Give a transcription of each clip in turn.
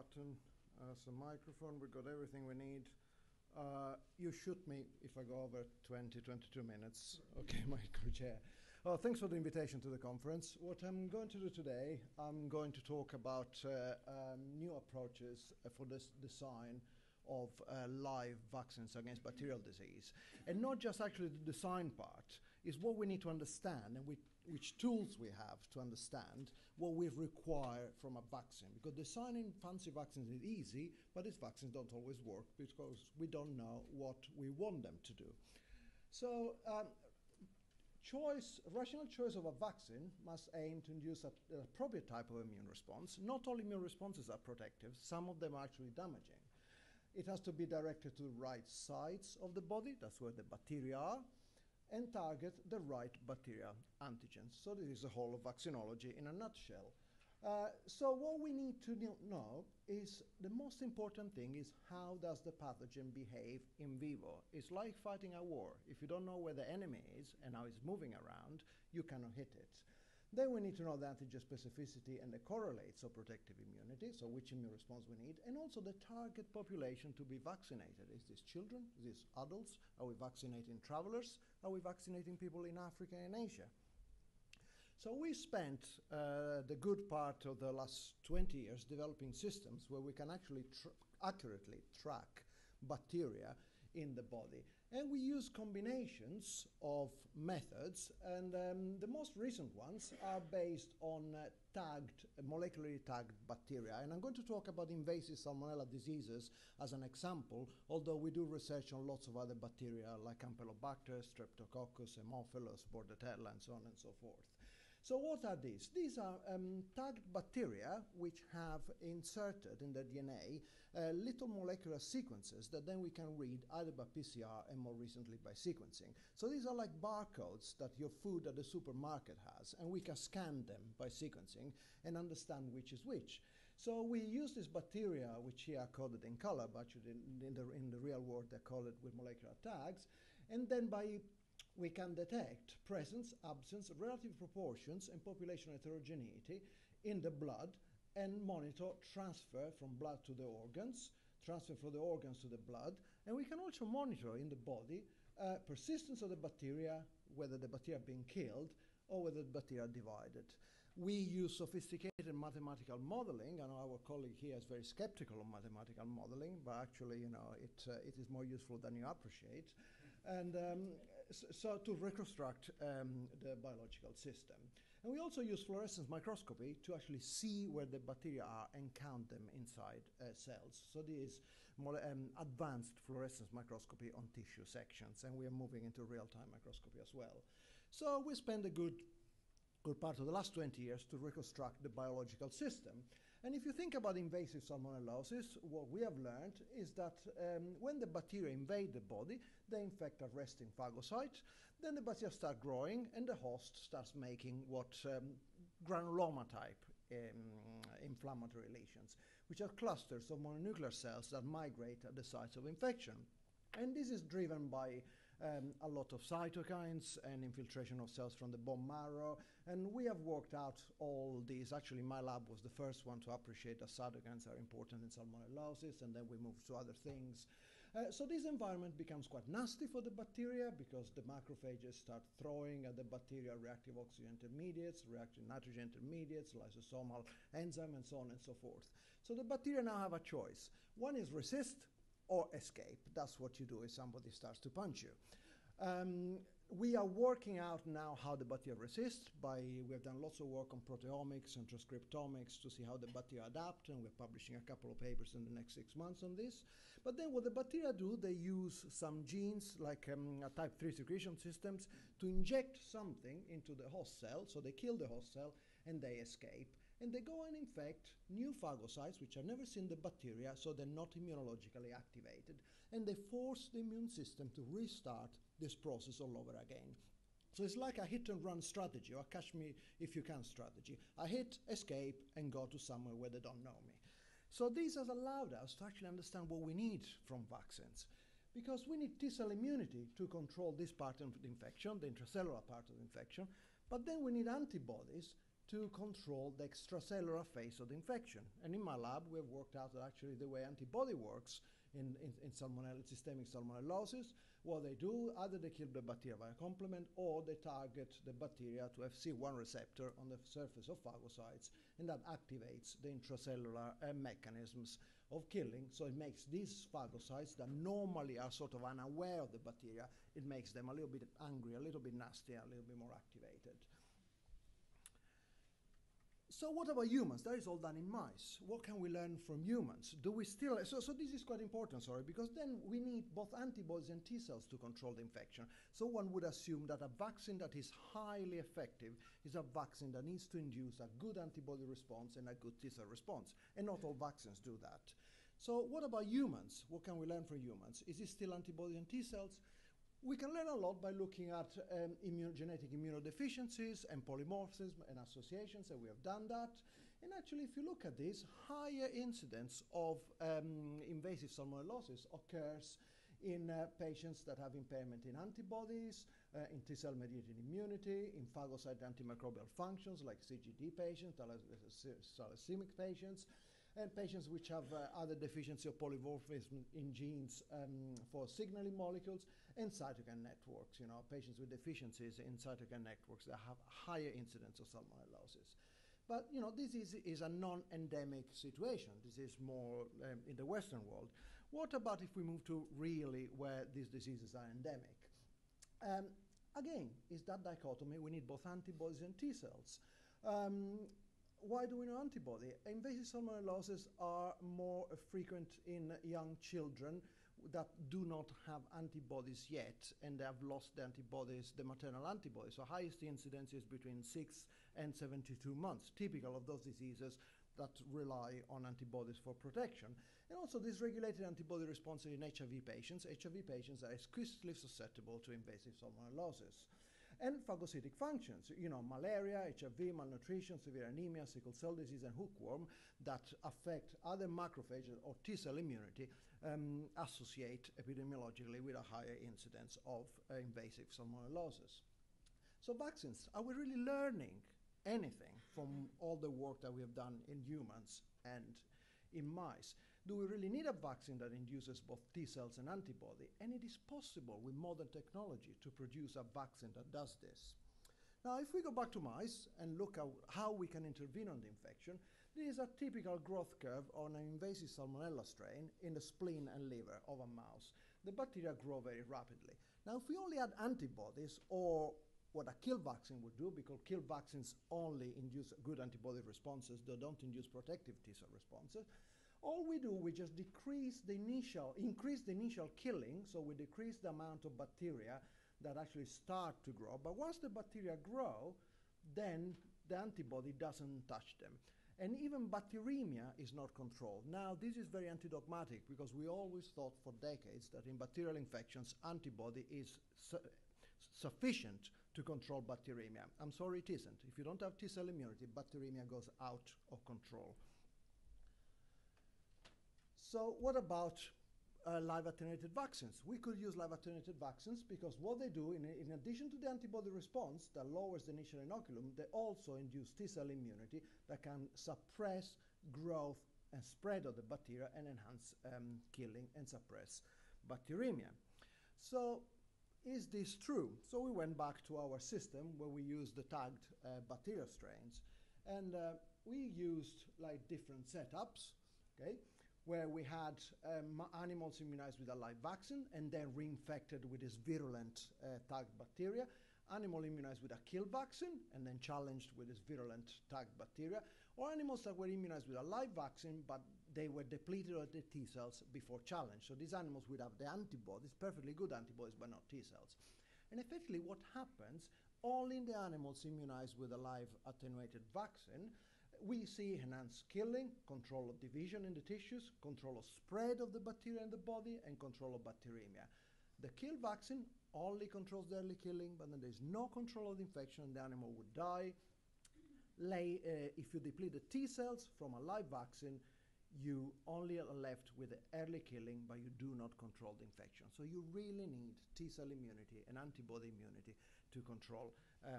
button, some microphone, we've got everything we need. You shoot me if I go over 20, 22 minutes. Okay, my co-chair. Thanks for the invitation to the conference. What I'm going to do today, I'm going to talk about new approaches for this design of live vaccines against bacterial disease. And not just actually the design part, is what we need to understand and which tools we have to understand what we require from a vaccine. Because designing fancy vaccines is easy, but these vaccines don't always work because we don't know what we want them to do. So rational choice of a vaccine must aim to induce an appropriate type of immune response. Not all immune responses are protective, some of them are actually damaging. It has to be directed to the right sides of the body, that's where the bacteria are, and target the right bacteria antigens. So this is the whole of vaccinology in a nutshell. So what we need to know is the most important thing is how does the pathogen behave in vivo. It's like fighting a war. If you don't know where the enemy is and how it's moving around, you cannot hit it. Then we need to know the antigen specificity and the correlates of protective immunity, so which immune response we need, and also the target population to be vaccinated. Is this children? Is this adults? Are we vaccinating travelers? Are we vaccinating people in Africa and Asia? So we spent the good part of the last 20 years developing systems where we can actually accurately track bacteria in the body. And we use combinations of methods, and the most recent ones are based on molecularly tagged bacteria. And I'm going to talk about invasive salmonella diseases as an example, although we do research on lots of other bacteria like Campylobacter, Streptococcus, Haemophilus, Bordetella, and so on and so forth. So what are these? These are tagged bacteria which have inserted in their DNA little molecular sequences that then we can read either by PCR and more recently by sequencing. So these are like barcodes that your food at the supermarket has, and we can scan them by sequencing and understand which is which. So we use these bacteria, which here are coded in color, but in the real world they're coded with molecular tags, and then by we can detect presence, absence, relative proportions, and population heterogeneity in the blood and monitor transfer from blood to the organs, transfer from the organs to the blood, and we can also monitor in the body persistence of the bacteria, whether the bacteria have been killed or whether the bacteria are divided. We use sophisticated mathematical modeling. I know our colleague here is very skeptical of mathematical modeling, but actually, you know, it is more useful than you appreciate. And so to reconstruct the biological system. And we also use fluorescence microscopy to actually see where the bacteria are and count them inside cells. So this is more, advanced fluorescence microscopy on tissue sections, and we are moving into real-time microscopy as well. So we spend a good part of the last 20 years to reconstruct the biological system. And if you think about invasive salmonellosis, what we have learned is that when the bacteria invade the body, they infect a resting phagocyte, then the bacteria start growing and the host starts making what granuloma type inflammatory lesions, which are clusters of mononuclear cells that migrate at the sites of infection. And this is driven by a lot of cytokines and infiltration of cells from the bone marrow. And we have worked out all these. Actually, my lab was the first one to appreciate that cytokines are important in salmonellosis, and then we moved to other things. So this environment becomes quite nasty for the bacteria because the macrophages start throwing at the bacteria reactive oxygen intermediates, reactive nitrogen intermediates, lysosomal enzyme, and so on and so forth. So the bacteria now have a choice. One is resist or escape. That's what you do if somebody starts to punch you. We are working out now how the bacteria resist. We have done lots of work on proteomics and transcriptomics to see how the bacteria adapt, and we're publishing a couple of papers in the next 6 months on this. But then what the bacteria do, they use some genes, like a type 3 secretion systems, to inject something into the host cell, so they kill the host cell, and they escape. And they go and infect new phagocytes, which have never seen the bacteria, so they're not immunologically activated. And they force the immune system to restart this process all over again. So it's like a hit-and-run strategy, or a catch-me-if-you-can strategy. I hit, escape, and go to somewhere where they don't know me. So this has allowed us to actually understand what we need from vaccines, because we need T-cell immunity to control this part of the infection, the intracellular part of the infection, but then we need antibodies to control the extracellular phase of the infection. And in my lab, we have worked out that actually the way antibody works in salmonella, systemic salmonellosis, what they do, either they kill the bacteria via complement or they target the bacteria to FC1 receptor on the surface of phagocytes, and that activates the intracellular mechanisms of killing. So it makes these phagocytes that normally are sort of unaware of the bacteria, it makes them a little bit angry, a little bit nasty, a little bit more activated. So what about humans? That is all done in mice. What can we learn from humans? Do we still, so this is quite important, sorry, because then we need both antibodies and T cells to control the infection. So one would assume that a vaccine that is highly effective is a vaccine that needs to induce a good antibody response and a good T cell response. And not all vaccines do that. So what about humans? What can we learn from humans? Is it still antibodies and T cells? We can learn a lot by looking at genetic immunodeficiencies and polymorphism and associations, and we have done that. And actually, if you look at this, higher incidence of invasive salmonellosis occurs in patients that have impairment in antibodies, in T-cell mediated immunity, in phagocyte antimicrobial functions like CGD patients, thalassemic patients, and patients which have other deficiency of polymorphism in genes for signaling molecules, and cytokine networks, you know, patients with deficiencies in cytokine networks that have higher incidence of salmonellosis. But, you know, this is a non-endemic situation. This is more in the Western world. What about if we move to really where these diseases are endemic? Again, it's that dichotomy. We need both antibodies and T cells. Why do we know antibody? Invasive salmonellosis are more frequent in young children that do not have antibodies yet, and they have lost the antibodies, the maternal antibodies. So highest incidence is between 6 and 72 months, typical of those diseases that rely on antibodies for protection. And also dysregulated antibody response in HIV patients. HIV patients are exquisitely susceptible to invasive salmonellosis. And phagocytic functions, you know, malaria, HIV, malnutrition, severe anemia, sickle cell disease, and hookworm that affect other macrophages or T-cell immunity associate epidemiologically with a higher incidence of invasive salmonellosis. So vaccines, are we really learning anything from all the work that we have done in humans and in mice? Do we really need a vaccine that induces both T cells and antibody? And it is possible with modern technology to produce a vaccine that does this. Now, if we go back to mice and look at how we can intervene on the infection, there is a typical growth curve on an invasive salmonella strain in the spleen and liver of a mouse. The bacteria grow very rapidly. Now, if we only add antibodies or what a kill vaccine would do, because kill vaccines only induce good antibody responses, they don't induce protective T-cell responses. All we do, we just increase the initial killing, so we decrease the amount of bacteria that actually start to grow. But once the bacteria grow, then the antibody doesn't touch them. And even bacteremia is not controlled. Now, this is very antidogmatic, because we always thought for decades that in bacterial infections, antibody is sufficient to control bacteremia. I'm sorry, it isn't. If you don't have T-cell immunity, bacteremia goes out of control. So what about live attenuated vaccines? We could use live attenuated vaccines because what they do, in addition to the antibody response that lowers the initial inoculum, they also induce T-cell immunity that can suppress growth and spread of the bacteria and enhance killing and suppress bacteremia. So is this true? So we went back to our system where we used the tagged bacterial strains, and we used like different setups, okay, where we had animals immunized with a live vaccine and then reinfected with this virulent tagged bacteria, animal immunized with a kill vaccine and then challenged with this virulent tagged bacteria, or animals that were immunized with a live vaccine but they were depleted of the T cells before challenge. So these animals would have the antibodies, perfectly good antibodies, but not T cells. And effectively what happens, only in the animals immunized with a live attenuated vaccine, we see enhanced killing, control of division in the tissues, control of spread of the bacteria in the body, and control of bacteremia. The kill vaccine only controls the early killing, but then there's no control of the infection and the animal would die. If you deplete the T cells from a live vaccine, you only are left with the early killing, but you do not control the infection. So you really need T-cell immunity and antibody immunity to control a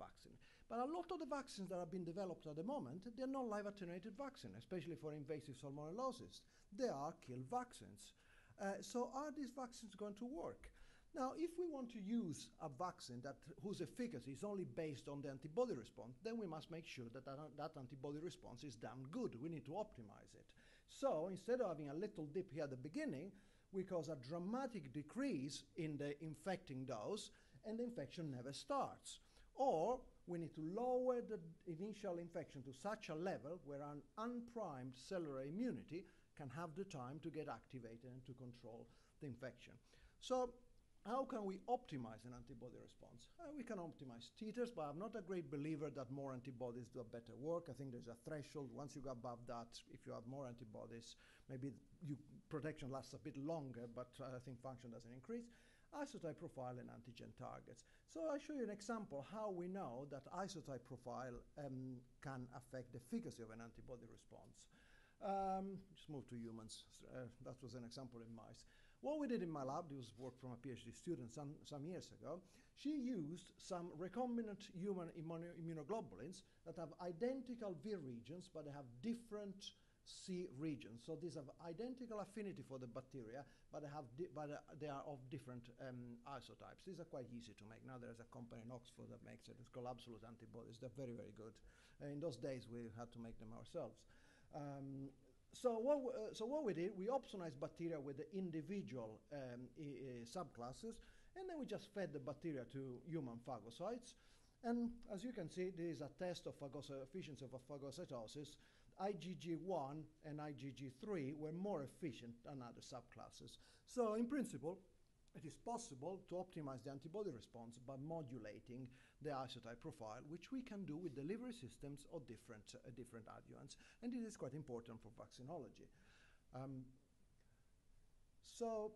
vaccine. But a lot of the vaccines that have been developed at the moment, they're not live attenuated vaccines, especially for invasive salmonellosis. They are kill vaccines. So are these vaccines going to work? Now, if we want to use a vaccine whose efficacy is only based on the antibody response, then we must make sure that that antibody response is damn good. We need to optimize it. So instead of having a little dip here at the beginning, we cause a dramatic decrease in the infecting dose, and the infection never starts. Or we need to lower the initial infection to such a level where an unprimed cellular immunity can have the time to get activated and to control the infection. So how can we optimize an antibody response? We can optimize titers, but I'm not a great believer that more antibodies do a better work. I think there's a threshold. Once you go above that, if you have more antibodies, maybe protection lasts a bit longer, but I think function doesn't increase. Isotype profile and antigen targets. So I'll show you an example how we know that isotype profile can affect the efficacy of an antibody response. Just move to humans. That was an example in mice. What we did in my lab, this was work from a PhD student some years ago. She used some recombinant human immunoglobulins that have identical V regions, but they have different C regions. So these have identical affinity for the bacteria, but they are of different isotypes. These are quite easy to make. Now there's a company in Oxford that makes it. It's called Absolute Antibodies. They're very, very good. In those days, we had to make them ourselves. So what we did, we opsonized bacteria with the individual subclasses, and then we just fed the bacteria to human phagocytes. And as you can see, there is a test of efficiency of phagocytosis. IgG1 and IgG3 were more efficient than other subclasses. So in principle, it is possible to optimize the antibody response by modulating the isotype profile, which we can do with delivery systems or different adjuvants. And this is quite important for vaccinology. So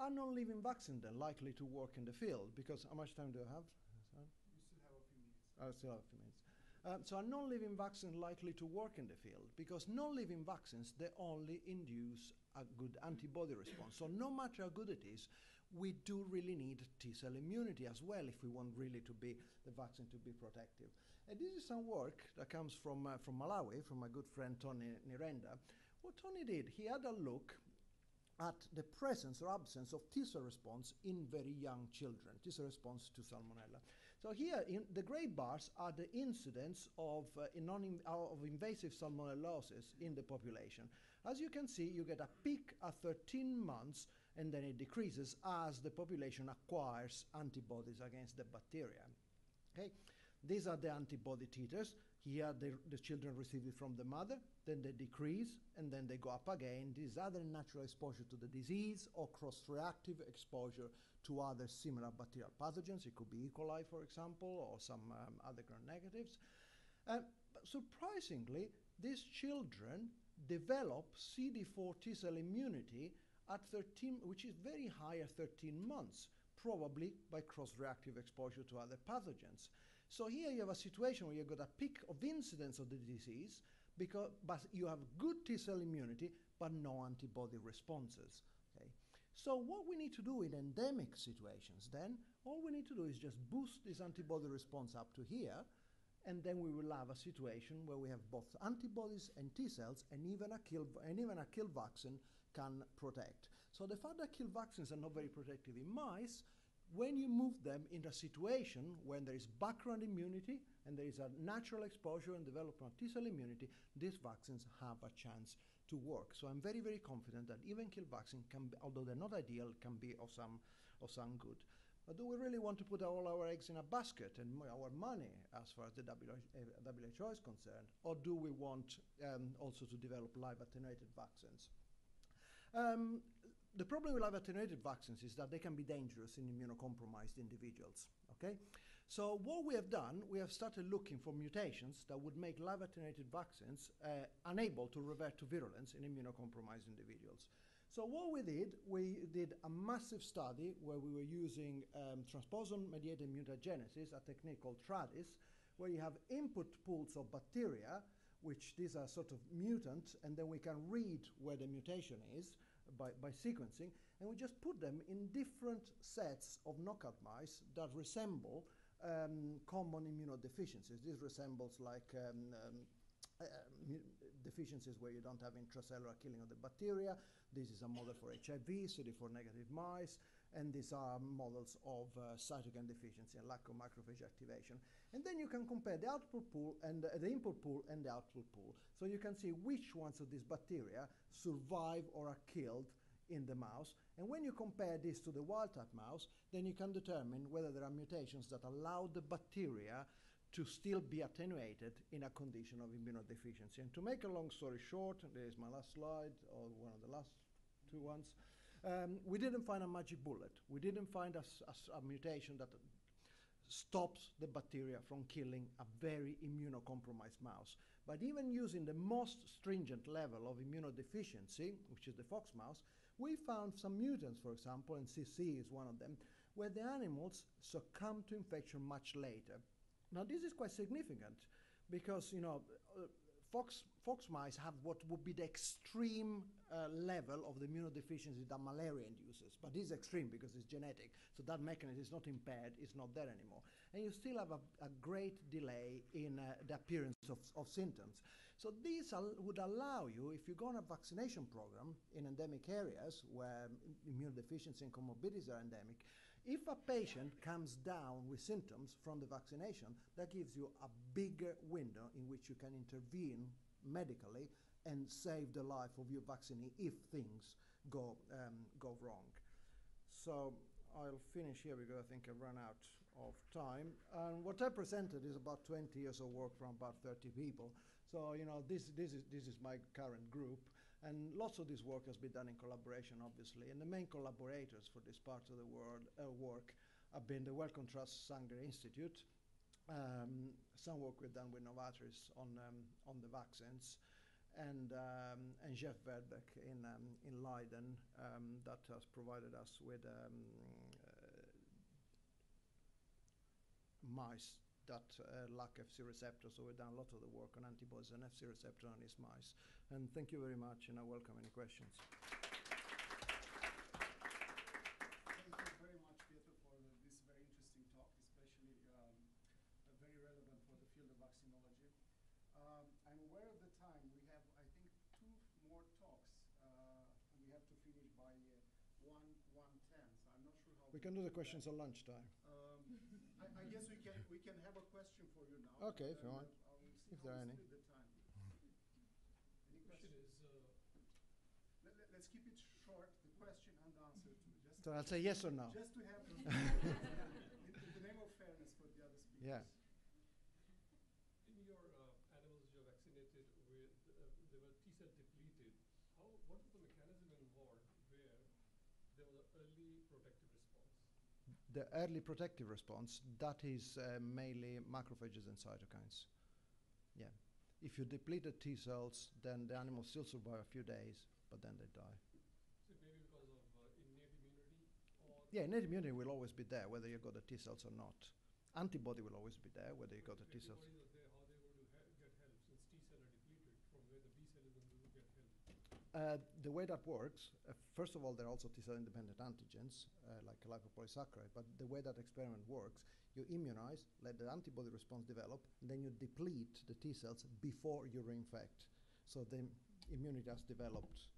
are non-living vaccines then likely to work in the field? Because how much time do I have? Sorry? You still have a few minutes. I still have a few minutes. So are non-living vaccines likely to work in the field? Because non-living vaccines, they only induce a good antibody response. So no matter how good it is, we do really need T-cell immunity as well if we want really the vaccine to be protective. And this is some work that comes from Malawi, from my good friend Tony Nirenda. What Tony did, he had a look at the presence or absence of T-cell response in very young children, T-cell response to salmonella. So here, in the gray bars are the incidence of invasive salmonellosis in the population. As you can see, you get a peak at 13 months, and then it decreases as the population acquires antibodies against the bacteria. Okay? These are the antibody titers. Here, the children receive it from the mother, then they decrease, and then they go up again. This is either natural exposure to the disease or cross-reactive exposure to other similar bacterial pathogens. It could be E. coli, for example, or some other gram-negatives. But surprisingly, these children develop CD4 T-cell immunity at 13, which is very high at 13 months. Probably by cross-reactive exposure to other pathogens. So here you have a situation where you've got a peak of incidence of the disease, but you have good T-cell immunity, but no antibody responses. Okay? So what we need to do in endemic situations then, all we need to do is just boost this antibody response up to here, and then we will have a situation where we have both antibodies and T-cells, and even a kill vaccine can protect. So the fact that kill vaccines are not very protective in mice, when you move them in a situation when there is background immunity and there is a natural exposure and development of T-cell immunity, these vaccines have a chance to work. So I'm very, very confident that even kill vaccines, although they're not ideal, can be of some good. But do we really want to put all our eggs in a basket and our money as far as the WHO is concerned? Or do we want also to develop live attenuated vaccines? The problem with live attenuated vaccines is that they can be dangerous in immunocompromised individuals. Okay? So what we have done, we have started looking for mutations that would make live attenuated vaccines unable to revert to virulence in immunocompromised individuals. So what we did a massive study where we were using transposon-mediated mutagenesis, a technique called TRADIS, where you have input pools of bacteria, which these are sort of mutants, and then we can read where the mutation is by sequencing, and we just put them in different sets of knockout mice that resemble common immunodeficiencies. This resembles like deficiencies where you don't have intracellular killing of the bacteria. This is a model for HIV, CD4 negative mice, and these are models of cytokine deficiency and lack of macrophage activation. And then you can compare the output pool and the input pool and the output pool. So you can see which ones of these bacteria survive or are killed in the mouse. And when you compare this to the wild-type mouse, then you can determine whether there are mutations that allow the bacteria to still be attenuated in a condition of immunodeficiency. And to make a long story short, and there's my last slide, or one of the last two ones, we didn't find a magic bullet. We didn't find a mutation that stops the bacteria from killing a very immunocompromised mouse. But even using the most stringent level of immunodeficiency, which is the fox mouse, we found some mutants, for example, and CC is one of them, where the animals succumb to infection much later. Now this is quite significant because, you know, fox mice have what would be the extreme level of the immunodeficiency that malaria induces, but it's extreme because it's genetic, so that mechanism is not impaired, it's not there anymore. And you still have a great delay in the appearance of symptoms. So these would allow you, if you go on a vaccination program in endemic areas where immunodeficiency and comorbidities are endemic, if a patient comes down with symptoms from the vaccination, that gives you a bigger window in which you can intervene medically and save the life of your vaccinee if things go wrong. So I'll finish here because I think I've run out of time. And what I presented is about 20 years of work from about 30 people. So, you know, this is my current group. And lots of this work has been done in collaboration, obviously. And the main collaborators for this part of the world work have been the Wellcome Trust Sanger Institute. Some work we've done with Novartis on the vaccines, and Jeff Verbeck in Leiden that has provided us with mice that lack FC receptors. So we've done a lot of the work on antibodies and FC receptor on these mice. And thank you very much, and I welcome any questions. Thank you very much, Pietro, for this very interesting talk, especially. Very relevant for the field of vaccinology. I'm aware of the time. We have, I think, two more talks. We have to finish by 1:10. So I'm not sure how we can do the questions at lunchtime. I guess we can have a question for you now. Okay, if you want. If there are any. The time. Any questions? Let's keep it short, the question and the answer too. Just so I'll say yes or no. Just to have in the name of fairness for the other speakers. Yeah. In your animals you vaccinated with, they were T-cell depleted. What was the mechanism involved where there was an early protective response? The early protective response, that is mainly macrophages and cytokines. Yeah. If you depleted T-cells, then the animals still survive a few days, but then they die. So maybe because of innate immunity? Or yeah, innate immunity will always be there, whether you got the T-cells or not. Antibody will always be there, whether you got the T-cells. How are they going to get help, since T-cells are depleted from where the B-cell is going to get help? The way that works, first of all, there are also T-cell independent antigens, like lipopolysaccharide, but the way that experiment works, you immunize, let the antibody response develop, and then you deplete the T-cells before you reinfect. So the immunity has developed